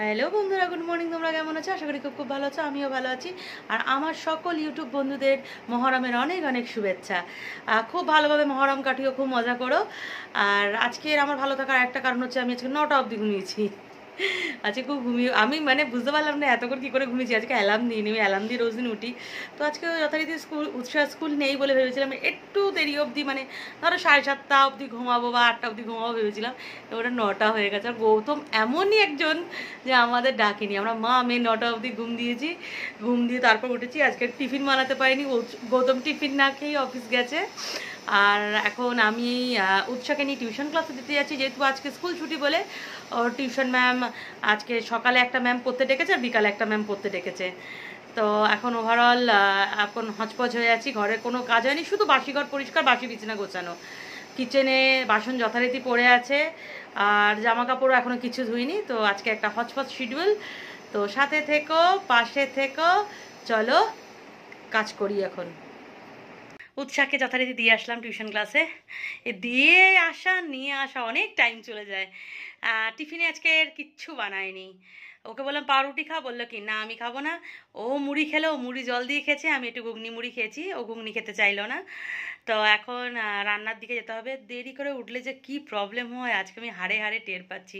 Hello बंधुरा good morning तुम्हारा केमन आछो आशा करी खूब खूब भालो आछो आमिओ भालो आछि आर आमार सकल यूट्यूब बंधुदेर महरमेर अनेक अनेक शुभेच्छा। खूब भालोभाबे महरम काटियो, खूब मजा करो। आर आजकेर आमार भालो थाकार एकटा कारण होच्छे आमि आजके 9टा अब्दि घुमिয়েছি। আজকে খুব ঘুমিয়ে আমি মানে বুঝতে পারলাম না এতক্ষণ কি করে ঘুমিয়েছি। আজকে অ্যালার্ম দিইনি, আমি অ্যালার্ম দিয়ে রোজ দিন উঠি। তো আজকে যথারীতি স্কুল নেই বলে ভেবেছিলাম একটু দেরি অবধি, মানে ধরো 7:30 অবধি ঘুমাবো বা 8টা অবধি ঘুমাবো ভেবেছিলাম, ওটা 9টা হয়ে গেছে। আর গৌতম এমনই একজন যে আমাদের ডাকেনি, আমরা মা আমি 9টা অবধি ঘুম দিয়েছি। ঘুম দিয়ে তারপর উঠেছি। আজকে টিফিন বানাতে পারিনি, গৌতম টিফিন না খেয়েই অফিস গেছে। আর এখন আমি উৎসাকে নিয়ে টিউশন ক্লাসে দিতে যাচ্ছি, যেহেতু আজকে স্কুল ছুটি বলে। ওর টিউশন ম্যাম আজকে সকালে একটা ম্যাম পড়তে ডেকেছে আর বিকালে একটা ম্যাম পড়তে ডেকেছে। তো এখন ওভারঅল এখন হচপচ হয়ে আছি, ঘরে কোনো কাজ হয়নি, শুধু বাসি ঘর পরিষ্কার, বাসি বিছানা গোছানো, কিচেনে বাসন যথারীতি পড়ে আছে, আর জামা কাপড়ও এখনও কিছু ধুইনি। তো আজকে একটা হচপচ শিডিউল, তো সাথে থেকো, পাশে থেকো, চলো কাজ করি। এখন উৎসাকে যথারীতি দিয়ে আসলাম টিউশন ক্লাসে। দিয়ে আসা নিয়ে আসা অনেক টাইম চলে যায়। টিফিনে আজকে কিচ্ছু বানায়নি। ওকে বললাম পাউরুটি খা, বললো কি না আমি খাবো না। ও মুড়ি খেলো, মুড়ি জল দিয়ে খেয়েছে, আমি একটু ঘুগনি মুড়ি খেয়েছি। ও ঘুগনি খেতে চাইলো না। তো এখন রান্নার দিকে যেতে হবে। দেরি করে উঠলে যে কি প্রবলেম হয় আজকে আমি হাড়ে হাড়ে টের পাচ্ছি।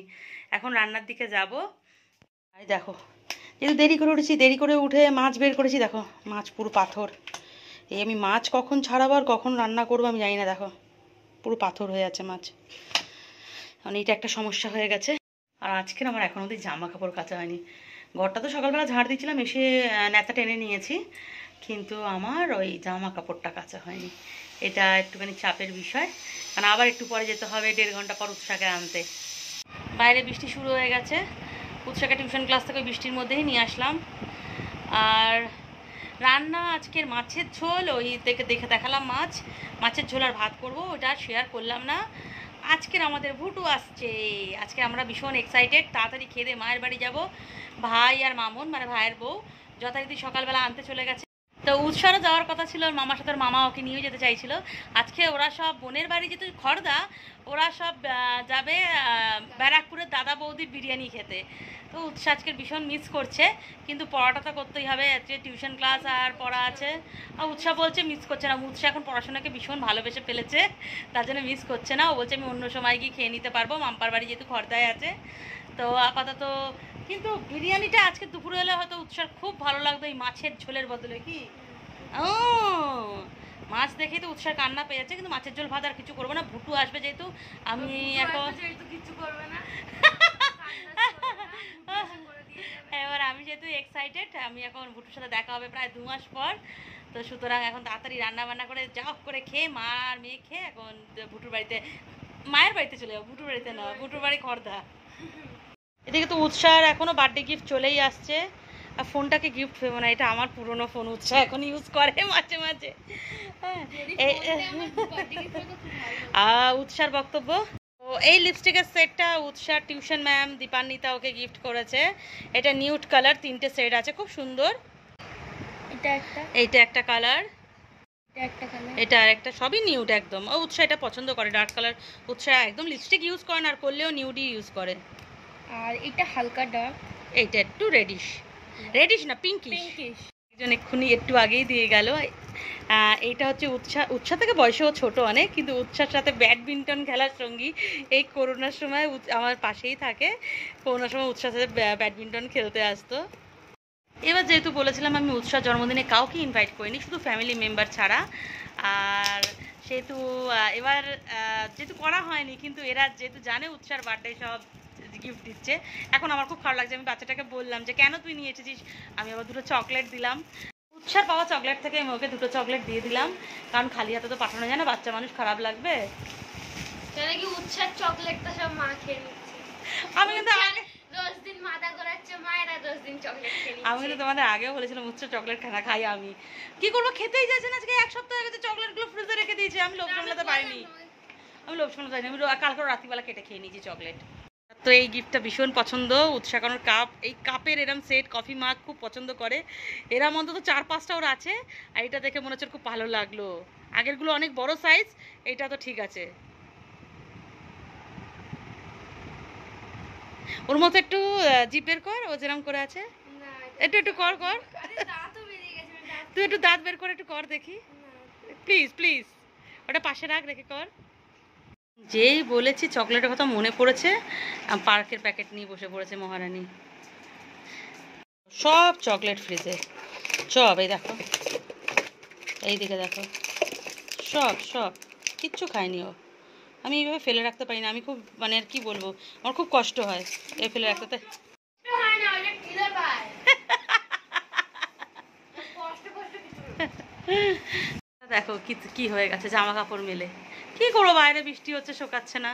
এখন রান্নার দিকে যাব। আর দেখো যেহেতু দেরি করে উঠেছি, দেরি করে উঠে মাছ বের করেছি। দেখো মাছ পুরো পাথর। এই আমি মাছ কখন ছাড়াবো আর কখন রান্না করবো আমি জানি না। দেখো পুরো পাথর হয়ে আছে মাছ, মানে এটা একটা সমস্যা হয়ে গেছে। আর আজকে আমার এখন অবধি জামা কাপড় কাচা হয়নি। ঘরটা তো সকালবেলা ঝাড় দিয়েছিলাম, এসে ন্যাতা টেনে নিয়েছি, কিন্তু আমার ওই জামা কাপড়টা কাচা হয়নি। এটা একটুখানি চাপের বিষয়, কারণ আবার একটু পরে যেতে হবে 1.5 ঘন্টা পর উৎসাকে আনতে। বাইরে বৃষ্টি শুরু হয়ে গেছে। উৎসাকে টিউশন ক্লাস থেকে বৃষ্টির মধ্যেই নিয়ে আসলাম। আর রান্না আজকের মাছের ঝোল, ওই থেকে দেখে দেখালাম মাছের ঝোল আর ভাত করবো, ওটা শেয়ার করলাম না। আজকের আমাদের ভুটু আসছে, আজকে আমরা ভীষণ এক্সাইটেড। তাড়াতাড়ি খেয়ে দিয়ে মায়ের বাড়ি যাব। ভাই আর মামুন মানে ভাইয়ের বউ যথারীতি সকালবেলা আনতে চলে গেছে। তো উৎসারও যাওয়ার কথা ছিল, ওর মামার সাথে মামা ওকে নিয়ে যেতে চাইছিল। আজকে ওরা সব বোনের বাড়ি যেতে খড়দা, ওরা সব যাবে ব্যারাকপুরের দাদাবৌদির বিরিয়ানি খেতে। তো উৎসাহ আজকে ভীষণ মিস করছে, কিন্তু পড়াটা তো করতেই হবে, আজকে টিউশন ক্লাস আর পড়া আছে। আর উৎসাহ বলছে মিস করছে না, উৎসাহ এখন পড়াশোনাকে ভীষণ ভালোবেসে ফেলেছে, তার জন্য মিস করছে না। ও বলছে আমি অন্য সময় গিয়ে খেয়ে নিতে পারবো, মাম্পার বাড়ি যেহেতু খড়দায় আছে। তো আপাতত কিন্তু বিরিয়ানিটা আজকে দুপুরে হলে হয়তো উৎসাহ খুব ভালো লাগতো, এই মাছের ঝোলের বদলে। কি ও মাছ দেখেই তো উৎসাহ কান্না পেয়ে যাচ্ছে, কিন্তু মাছের ঝোল ভাত আর কিছু করবো না। ভুটু আসবে যেহেতু আমি এখন কিছু করবে না, এবার আমি যেহেতু এক্সাইটেড। আমি এখন ভুটুর সাথে দেখা হবে প্রায় 2 মাস পর। তো সুতরাং এখন তাড়াতাড়ি রান্না বান্না করে যা হোক করে খেয়ে মা আর মেয়ে খেয়ে এখন ভুটুর বাড়িতে, মায়ের বাড়িতে চলে যাবো। ভুটুর বাড়িতে না, ভুটুর বাড়ি খড়দা। এদিকে তো উৎসার এখনও বার্থডে গিফট চলেই আসছে। আর ফোনটাকে গিফট ফেব না, এটা আমার পুরনো ফোন, উৎসাহ এখন ইউজ করে মাঝে মাঝে। উৎসার বক্তব্য এই লিপস্টিকের সেটটা উৎসাহ টিউশন ম্যাম দীপান্বিতা ওকে গিফট করেছে। এটা নিউড কালার, 3টে সেট আছে, খুব সুন্দর। এইটা একটা কালার, এটা আর একটা, সবই নিউড একদম। ও উৎসাহ এটা পছন্দ করে, ডার্ক কালার। উৎসাহ একদম লিপস্টিক ইউজ করে না, আর করলেও নিউডই ইউজ করে। আর এটা হালকা ডার্ক, এইটা একটু রেডিশ, রেডিশ না পিঙ্কিশ। একজন এক্ষুনি একটু আগেই দিয়ে গেল। এইটা হচ্ছে উৎসাহ থেকে বয়সেও ছোট অনেক, কিন্তু উৎসার সাথে ব্যাডমিন্টন খেলার সঙ্গী। এই করোনার সময় আমার পাশেই থাকে, করোনার সময় উৎসার সাথে ব্যাডমিন্টন খেলতে আসতো। এবার যেহেতু বলেছিলাম আমি উৎসার জন্মদিনে কাউকে ইনভাইট করিনি, শুধু ফ্যামিলি মেম্বার ছাড়া। আর সেহেতু এবার যেহেতু করা হয়নি, কিন্তু এরা যেহেতু জানে উৎসার বার্থডে সব গিফট দিচ্ছে, এখন আমার খুব খারাপ লাগছে। আমি বাচ্চাটাকে বললাম যে কেন তুই নিয়ে এসেছিস, আমি আবার দুটো চকলেট দিলাম। উৎসার পাওয়া চকলেট থেকে আমি ওকে দুটো চকলেট দিয়ে দিলাম, কারণ খালি হাতে তো পাঠানো যায় না, বাচ্চা মানুষ খারাপ লাগবে। উৎসার চকলেটটা সব মা খেয়ে নিচ্ছে। আমি কিন্তু তোমাদের আগেও বলেছিলাম উৎসাহ চকলেট খানা খাই, আমি কি করবো খেতেই যাচ্ছে না। আজকে 1 সপ্তাহ হয়ে গেছে, চকলেটগুলো ফ্রিজে রেখে দিয়েছি। আমি লোভ সামলাতে পারিনি, আমি কালকে রাত্রিবেলা কেটে খেয়ে নিয়েছি চকলেট। তো এই গিফটটা ভীষণ পছন্দ উৎসাহ, কারণ কাপ, এই কাপের এরম সেট কফি মাগ খুব পছন্দ করে। এরম অন্তত 4-5টা ওর আছে। আর এটা দেখে মনে হচ্ছে খুব ভালো লাগলো, আগেরগুলো অনেক বড় সাইজ, এইটা তো ঠিক আছে। ওর মতো একটু জিভ বের কর, ও যেরকম করে আছে না, একটু একটু কর কর। আরে দাঁত তো বেরিয়ে গেছে, তুই একটু দাঁত বের করে একটু কর দেখি, প্লিজ প্লিজ। ওটা পাশে রাখ, রেখে কর। যেই বলেছি চকলেটের কথা মনে পড়েছে, পার্কের প্যাকেট নিয়ে বসে পড়েছে মহারানী। সব চকলেট ফ্রিজে, সব এই দেখো, এই দিকে দেখো, সব সব কিচ্ছু খায়নি ও। আমি এইভাবে ফেলে রাখতে পারি না, আমি খুব মানে আর কি বলবো, আমার খুব কষ্ট হয় এই ফেলে রাখতে। দেখো কি হয়ে গেছে, জামা কাপড় মেলে। কি করবো, বাইরে বৃষ্টি হচ্ছে, শোকাচ্ছে না।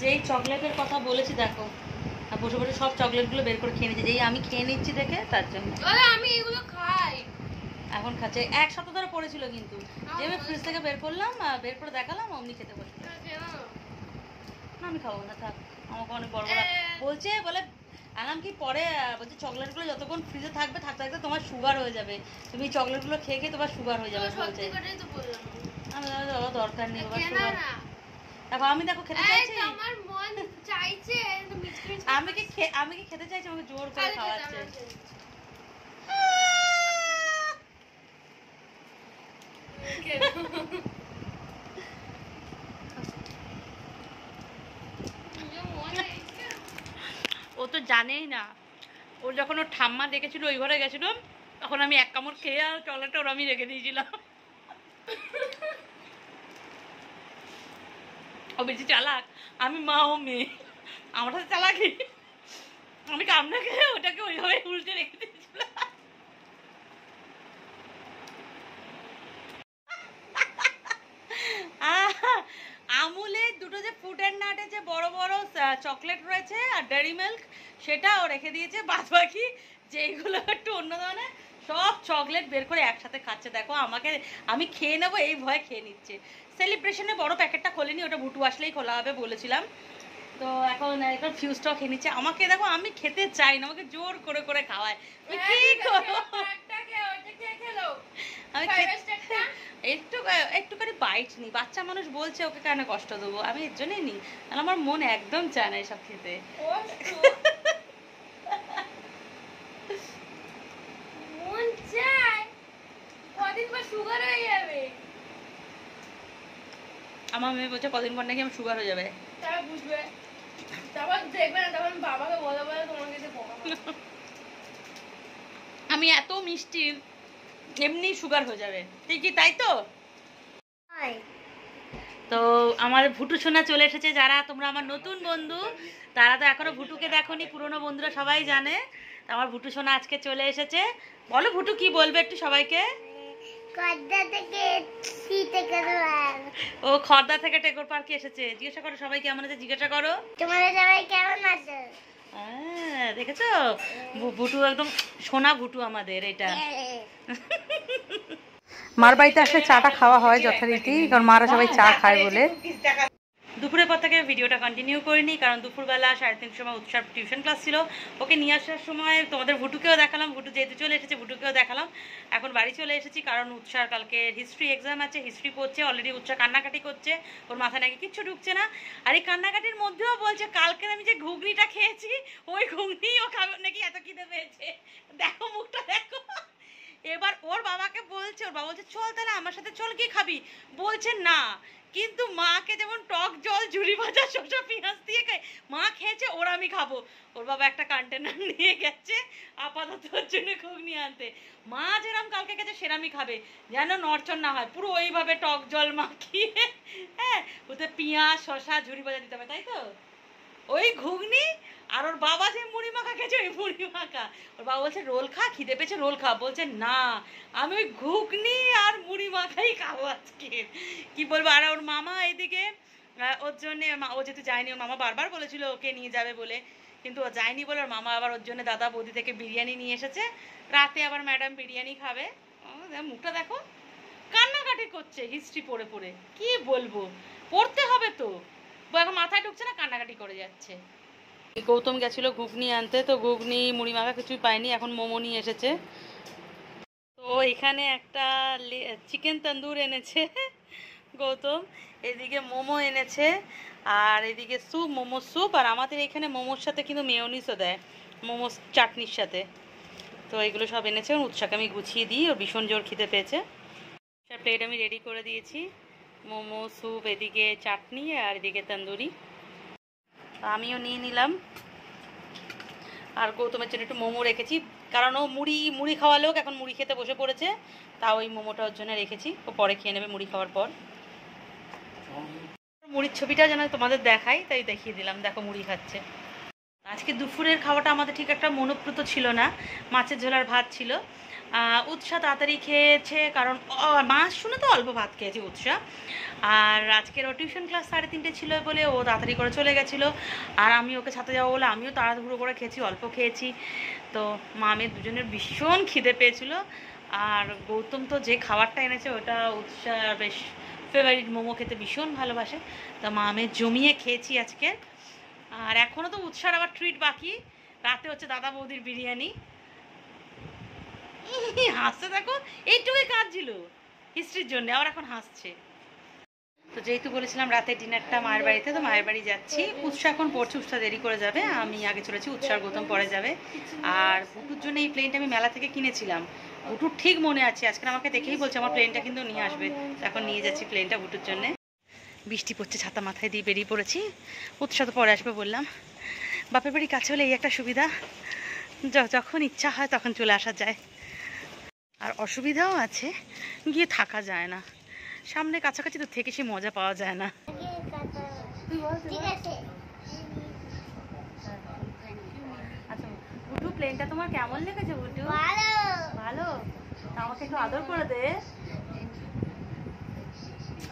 যেই চকলেটের কথা বলেছি দেখো, আর বসে বসে সব চকলেটগুলো বের করে খেয়ে নিচ্ছি। যেই আমি খেয়ে নিচ্ছি দেখে তার জন্য আমি এগুলো খাই এখন খাচ্ছে। এক সপ্তাহ ধরে পড়েছিল, কিন্তু যে আমি ফ্রিজ থেকে বের করলাম, বের করে দেখালাম, অমনি খেতে বসে। না আমি খাবো না, থাক। আমাকে অনেক বড় বড় বলছে, বলে আনাম কি পরে, বলছে চকলেটগুলো যতক্ষণ ফ্রিজে থাকবে থাকতে থাকতে তোমার সুগার হয়ে যাবে, তুমি চকলেটগুলো খেয়ে খেয়ে তোমার সুগার হয়ে যাবে। আমি বাবা দরকার নেই, দেখো আমি দেখো খেতে চাইছি, আমি কি খেতে চাইছি, আমাকে জোর করে খাওয়াচ্ছে। ও তো জানেই না, ও যখন ওর ঠাম্মা দেখেছিল ওই ঘরে গেছিল, তখন আমি এক কামড় খেয়ে আর চকলেটটা ওর আমি রেখে দিয়েছিলাম। ও বেশি চালাক, আমি মা ও মেয়ে, আমার সাথে চালাকি। আমি কামনা খেয়ে ওটাকে ওইভাবে উল্টে রেখে দিয়েছিলাম। আমুলের দুটো যে ফুড অ্যান্ড নাটের যে বড় বড় চকলেট রয়েছে আর ডেয়ারি মিল্ক, সেটাও রেখে দিয়েছে। বাদ বাকি যেইগুলো একটু অন্য ধরনের, সব চকলেট বের করে একসাথে খাচ্ছে। দেখো আমাকে, আমি খেয়ে নেবো এই ভয় খেয়ে নিচ্ছে। সেলিব্রেশনে বড় প্যাকেটটা খোলেনি, ওটা ভুটু আসলেই খোলা হবে বলেছিলাম। তো এখন এখন ফিউজটাও খেয়ে নিচ্ছে। আমাকে দেখো, আমি খেতে চাই না, আমাকে জোর করে করে খাওয়ায়। একটু একটু করে বাইট নি, বাচ্চা মানুষ বলছে ওকে কেন কষ্ট দেবো, আমি এর জন্যই নি। আমার মন একদম চায় না এসব খেতে। আমার মেয়ে বলছে কদিন পর নাকি আমি সুগার হয়ে যাবে, বুঝবে তখন, দেখবে না তখন বাবাকে বলে বলে তোমাকে। আমি এত মিষ্টি, এমনি সুগার হয়ে যাবে ঠিকই, তাই তো। তো আমার ভুটু সোনা চলে এসেছে। যারা তোমরা আমার নতুন বন্ধু, তারা তো এখনো ভুটুকে দেখোনি, পুরনো বন্ধুরা সবাই জানে। আমার ভুটু সোনা আজকে চলে এসেছে। বলো ভুটু কি বলবে একটু সবাইকে। ও খর্দা থেকে টেকর পার্কে এসেছে। জিজ্ঞাসা করো সবাইকে, আমাদের জিজ্ঞাসা করো তোমরা সবাই কেমন আছো। দেখেছো ভুটু একদম সোনা ভুটু আমাদের। এটা মার বাড়িতে আসলে চাটা খাওয়া হয় যথারীতি, কারণ মারা সবাই চা খায় বলে। দুপুরের পর থেকে ভিডিওটা কন্টিনিউ করিনি, কারণ দুপুরবেলা 3:30 সময় উৎসব টিউশন ক্লাস ছিল। ওকে নিয়ে আসার সময় তোমাদের ভুটুকেও দেখালাম, ভুটু যেহেতু চলে এসেছে ভুটুকেও দেখালাম। এখন বাড়ি চলে এসেছি, কারণ উৎসার কালকে হিস্ট্রি এক্সাম আছে, হিস্ট্রি পড়ছে। অলরেডি উৎসা কান্নাকাটি করছে, ওর মাথায় নাকি কিচ্ছু ঢুকছে না। আর এই কান্নাকাটির মধ্যেও বলছে কালকে আমি যে ঘুগনিটা খেয়েছি, ওই ঘুগনি ও খাবে নাকি, এত খিদে পেয়েছে। দেখো মুখটা দেখো। এবার ওর বাবাকে বলছে, ওর বাবা বলছে চল তাহলে আমার সাথে চল, কি খাবি, বলছে না। কিন্তু মাকে যেমন টক জল ঝুড়ি ভাজা শসা পেঁয়াজ দিয়ে খায়, মা খেয়েছে ওর আমি খাবো। ওর বাবা একটা কন্টেনার নিয়ে গেছে আপাতত ওর জন্য ঘুগনি আনতে। মা যেরকম কালকে গেছে সেরামই খাবে, যেন নড়চড় না হয়, পুরো ওইভাবে টক জল মাখিয়ে। হ্যাঁ ওতে পেঁয়াজ শসা ঝুড়ি ভাজা দিতে হবে, তাই তো ওই ঘুগনি। আর ওর বাবা যে মুড়ি মাখা খেয়েছে ওই মুড়ি মাখা। ওর বাবা বলছে রোল খা, খিদে পেয়েছে রোল খা, বলছে না আমি ওই ঘুগনি আর মুড়ি মাখাই খাবো আজকে। কি বলবো। আর ওর মামা এদিকে ওর জন্যে, ও যেহেতু যায়নি, ওর মামা বারবার বলেছিল ওকে নিয়ে যাবে বলে, কিন্তু ও যায়নি বলে ওর মামা আবার ওর জন্য দাদাবৌদি থেকে বিরিয়ানি নিয়ে এসেছে। রাতে আবার ম্যাডাম বিরিয়ানি খাবে। মুখটা দেখো কান্নাকাটি করছে হিস্ট্রি পড়ে পড়ে। কি বলবো, পড়তে হবে তো। এখন মাথায় ঢুকছে না, কান্নাকাটি করে যাচ্ছে। গৌতম গেছিল ঘুগনি আনতে, তো ঘুগনি মুড়ি মাখা কিছুই পায়নি, এখন মোমো নিয়ে এসেছে। তো এখানে একটা চিকেন তন্দুর এনেছে गौतम एदिके मोमो এনেছে और एदिके सूप मोमो सूप और आमादेर एखाने मोमोर साथे किन्तु मेयोनिजो देय मोमो चाटनिर साथे तो एगुलो सब এনেছে उत्साहके आमि गुछिए दिई और भीषण जोर खिदे पेयेछे सब प्लेट आमि रेडी करे दिएछि मोमो सूप एदिके चाटनी और एदिके तंदुरी आमिओ निये निलाम और गौतमेर जोन्नो एकटु मोमो रेखेछि कारण ओ मुड़ी मुड़ी खावा लोक एखन मुड़ी खेते बसे पड़ेछे ताओ ओई मोमोटार जोन्नो रेखेछि ओ परे खेये नेबे मुड़ी खावार पर मुड़िर छबिटा जेन तोमादेर देखाई ताई देखिए दिलाम देखो मुड़ी खाচ্ছে आज के दुपुरेर खावाटा आमादेर ठीक एकटा मनोप्रुत छिलो ना माछेर झोल आर भात छिलो उत्सा ताड़ाताड़ी खेयेछे कारण मास शुने तो अल्प भात खेयेछे उत्सा और आजकेर ओ टिउशन क्लास 3:30 छिलो बोले ओ ताड़ाताड़ी करे चले गेछिलो और आमि ओके साथे जाबो बोले आमिओ ताड़ाहुड़ो करे खेयेछि अल्प खेयेछि तो मामे दुजोनेर भीषण खिदे पेयेछिलो और गौतम तो जे खावारटा এনেছে ओटा उत्सार बेश फेभारिट मोमो खेते भीषण भालोबाशे तो मामे जमिए खेयेछि आजके और एखोनो तो उत्सार आबार ट्रिट बाकी राते होच्छे दादा बौदिर बिरियानी हासते देखो एइटुकुई काज छिलो हिस्ट्रिर जोन्नो आबार एखोन हासछे तो जेहेतु बोलेछिलाम रातेर डिनारटा मायेर बाड़ीते तो मायेर बाड़ी जाच्छी उत्सा एखोन पड़छे उत्सा देरी करे जाबे आमि आगे चलेछि उत्सार गौतम पड़े जाबे आर बुटुर जोन्नो एइ प्लेनटा आमि मेला थेके किनेछिलाम बुटुर ठीक मने आछे आजके आमाके देखेई बोलछे आमार प्लेनटा किन्तु निये आसबे तो एखोन निये जाच्छी प्लेनटा बुटुर जोन्नो बिस्टी पड़छे छाता माथाय दिये बेरिये पड़ेछि उत्सा तो परे आसबे बोललाम बापेर बाड़ी काछे होले एइ एकटा सुविधा जखन इच्छा हय तखन चले आसा जाय आर असुविधाओ आछे गिये थाका जाय ना सामने काछाकाछि तो थेके से मजा पावा जाय ना ठीक आछे अच्छा बुटु प्लेनटा तोमार केमन लेगेছে बुटु ভালো ভালো আমাকে একটু আদর করে দে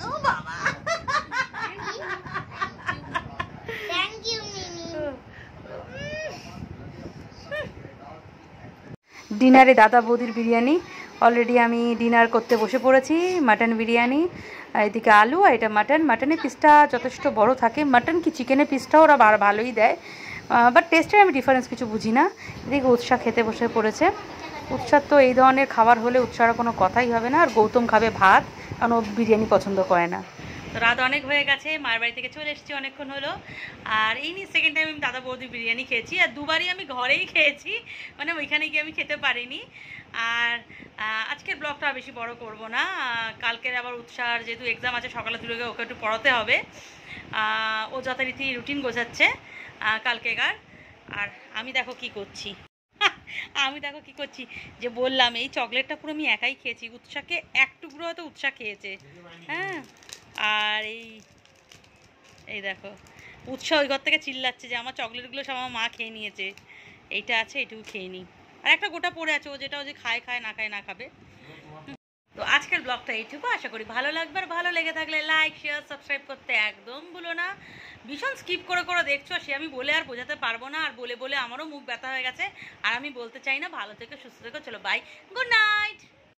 ও বাবা থ্যাংক ইউ মিমি ডিনারে দাদা বৌদির বিরিয়ানি अलरेडी आमी डिनार करते बसे पड़ेছি मटन बिरियानी एदिके आलू और एटा मटन मटने पिसटा जथेष्ट बड़ो थाके मटन कि चिकेने पिसटा ओरा बार भालोई देय बाट टेस्टे आमी डिफारेंस किछु बुझी ना एदिके उत्सा खेते बसे पड़ेছে उत्सार तो एई धरनेर खाबार होले उत्सार कोनो कथाई होबे ना और गौतम खाबे भात कारण ओ बिरियानी पछंद करे ना तो रात अनेक हो गए मार बाड़ी थेके चले एसेछि अनेकक्षण हलो और एई सेकेंड टाइम आमी दादा बौदी बिरियानी खेयेछि और दुबारई आमी घरेई खेयेछि माने ओइखाने गिये आमी खेते पारिनि और आजकेर ब्लगटा बेशी बड़ो करब ना कालकेर आबार उत्सार जेहेतु एक्साम आछे सकाले तुले ओके एकटु पढ़ाते होबे ओ यथारीति रुटिन गोछाच्छे कालकेकार और आमी देखो कि करछि आमी देखो कि करछि जे बोललाम एई चकलेटटा पुरो आमी एकाई खेयेछि उत्साके एक टुकरो होतो उत्सा खेयेছে हाँ और एई देखो उत्सा ओई घर थेके चिल्लाच्छे जे आमार चकलेटगुलो सब आमार मा खेये नियेছে এইটা আছে এটুকু খেয়ে নি और एक गोटा पड़े आज खाए खाए ना खाए ना खा तो आजकल ब्लॉगटा यूट्यूब आशा करी भालो लागबे भालो लेगे थाकले लाइक शेयर सबसक्राइब करते एकदम भूलो ना भीषण स्किप कर देखो से आमी बोले आर बोझाते पारबो ना और बोले बोले आमारो मुख व्यथा हो गेছে और आमी बोलते चाई ना भालो थेको सुस्थ थेको चलो बाय गुड नाइट।